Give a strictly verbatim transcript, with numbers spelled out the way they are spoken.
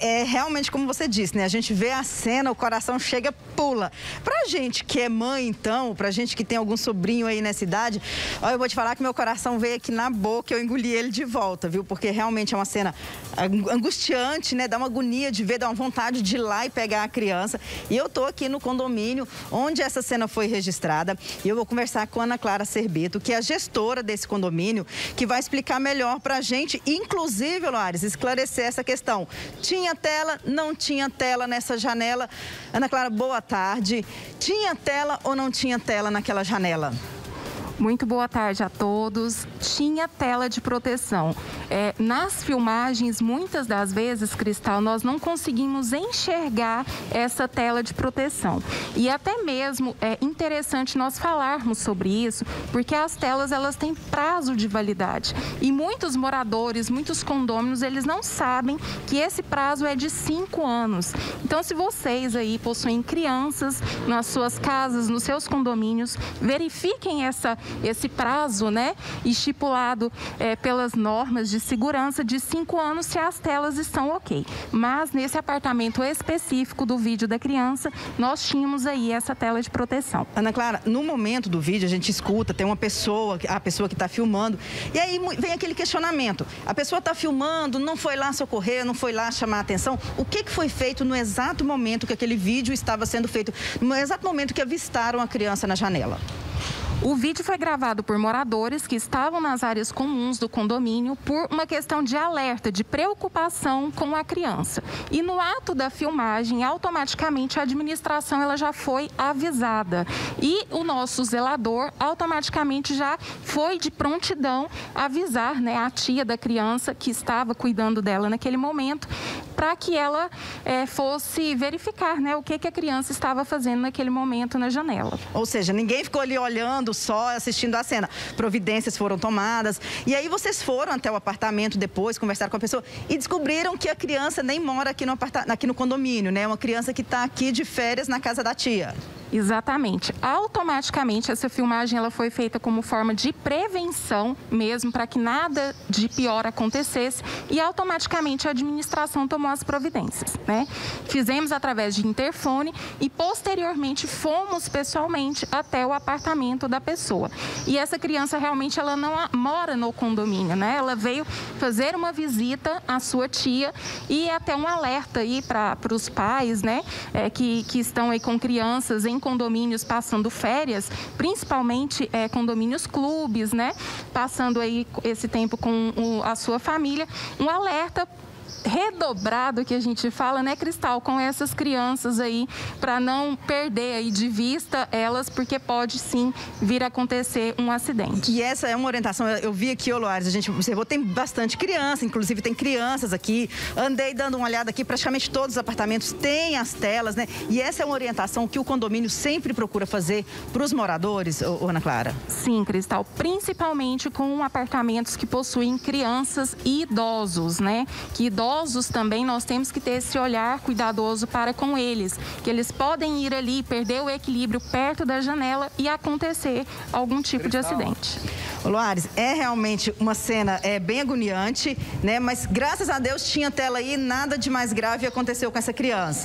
é realmente como você disse, né? A gente vê a cena, o coração chega, pula. Pra gente que é mãe, então, pra gente que tem algum sobrinho aí nessa idade, ó, eu vou te falar que meu coração veio aqui na boca, eu engoli ele de volta, viu? Porque realmente é uma cena angustiante, né? Dá uma agonia de ver, dá uma vontade de ir lá e pegar a criança. E eu tô aqui no condomínio onde essa cena foi registrada e eu vou conversar com a Ana Clara Cerbeto, que é a gestora desse condomínio, que vai explicar melhor pra gente, inclusive, Loares, esclarecer essa questão. Tinha tela, não tinha tela nessa janela? Ana Clara, boa tarde. Tinha tela ou não tinha tela naquela janela? Muito boa tarde a todos. Tinha tela de proteção. É, nas filmagens, muitas das vezes, Cristal, nós não conseguimos enxergar essa tela de proteção. E até mesmo é interessante nós falarmos sobre isso, porque as telas, elas têm prazo de validade. E muitos moradores, muitos condôminos, eles não sabem que esse prazo é de cinco anos. Então, se vocês aí possuem crianças nas suas casas, nos seus condomínios, verifiquem essa... esse prazo, né, estipulado é, pelas normas de segurança de cinco anos, se as telas estão ok. Mas nesse apartamento específico do vídeo da criança, nós tínhamos aí essa tela de proteção. Ana Clara, no momento do vídeo a gente escuta, tem uma pessoa, a pessoa que está filmando, e aí vem aquele questionamento. A pessoa está filmando, não foi lá socorrer, não foi lá chamar a atenção. O que que foi feito no exato momento que aquele vídeo estava sendo feito, no exato momento que avistaram a criança na janela? O vídeo foi gravado por moradores que estavam nas áreas comuns do condomínio por uma questão de alerta, de preocupação com a criança. E no ato da filmagem, automaticamente a administração ela já foi avisada. E o nosso zelador automaticamente já foi de prontidão avisar, né, a tia da criança que estava cuidando dela naquele momento, para que ela é, fosse verificar, né, o que, que a criança estava fazendo naquele momento na janela. Ou seja, ninguém ficou ali olhando só, assistindo a cena. Providências foram tomadas. E aí vocês foram até o apartamento depois, conversaram com a pessoa e descobriram que a criança nem mora aqui no, aparta... aqui no condomínio, né? Uma criança que está aqui de férias na casa da tia. Exatamente. Automaticamente, essa filmagem ela foi feita como forma de prevenção mesmo, para que nada de pior acontecesse, e automaticamente a administração tomou as providências, né? Fizemos através de interfone e, posteriormente, fomos pessoalmente até o apartamento da pessoa. E essa criança, realmente, ela não mora no condomínio, né? Ela veio fazer uma visita à sua tia e até um alerta aí para os pais, né? É, que, que estão aí com crianças em condomínios passando férias, principalmente é, condomínios clubes, né? Passando aí esse tempo com o, a sua família, um alerta redobrado que a gente fala, né, Cristal, com essas crianças aí, para não perder aí de vista elas, porque pode sim vir a acontecer um acidente. E essa é uma orientação, eu vi aqui, ô Loares, a gente observou, tem bastante criança, inclusive tem crianças aqui, andei dando uma olhada aqui, praticamente todos os apartamentos têm as telas, né, e essa é uma orientação que o condomínio sempre procura fazer para os moradores, ô Ana Clara? Sim, Cristal, principalmente com apartamentos que possuem crianças e idosos, né, que idosos Idosos também, nós temos que ter esse olhar cuidadoso para com eles, que eles podem ir ali, perder o equilíbrio perto da janela e acontecer algum tipo de acidente. Loares, é realmente uma cena é, bem agoniante, né? Mas graças a Deus tinha tela aí, nada de mais grave aconteceu com essa criança.